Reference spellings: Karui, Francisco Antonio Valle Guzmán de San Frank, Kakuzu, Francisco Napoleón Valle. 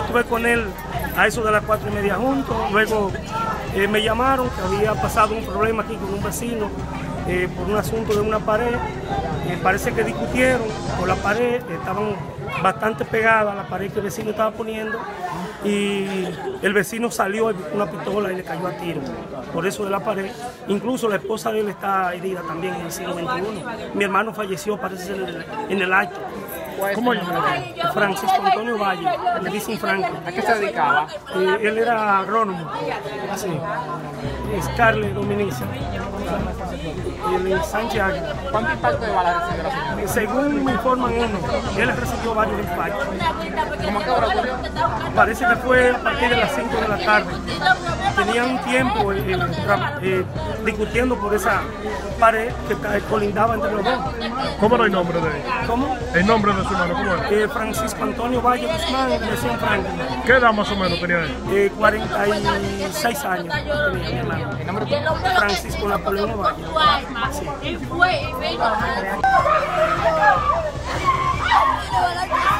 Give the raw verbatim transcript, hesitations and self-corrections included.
Estuve con él a eso de las cuatro y media juntos, luego eh, me llamaron que había pasado un problema aquí con un vecino eh, por un asunto de una pared, eh, parece que discutieron por la pared, estaban bastante pegadas a la pared que el vecino estaba poniendo y el vecino salió con una pistola y le cayó a tiro, por eso de la pared. Incluso la esposa de él está herida también en el siglo veintiuno. Mi hermano falleció, parece, en el, en el acto. ¿Cómo es? Francisco Antonio Valle, le dicen Franco. ¿A qué se dedicaba? Eh, él era agrónomo, así, Scarlett Dominici, y el Sánchez Águila. ¿Cuánto impacto de bala recibió la señora? Según me informan uno, él recibió varios impactos. ¿Cómo que ahora ocurrió? Parece que fue a partir de las cinco de la tarde. Tenían tiempo eh, eh, discutiendo por esa pared que colindaba entre los dos. ¿Cómo era el nombre de él? ¿Cómo? El nombre de su hermano, ¿cómo era? Eh, Francisco Antonio Valle Guzmán de San Frank. ¿Qué edad más o menos tenía él? Eh, cuarenta y seis años tenía mi hermano. ¿El nombre de Francisco Napoleón Valle? Sí.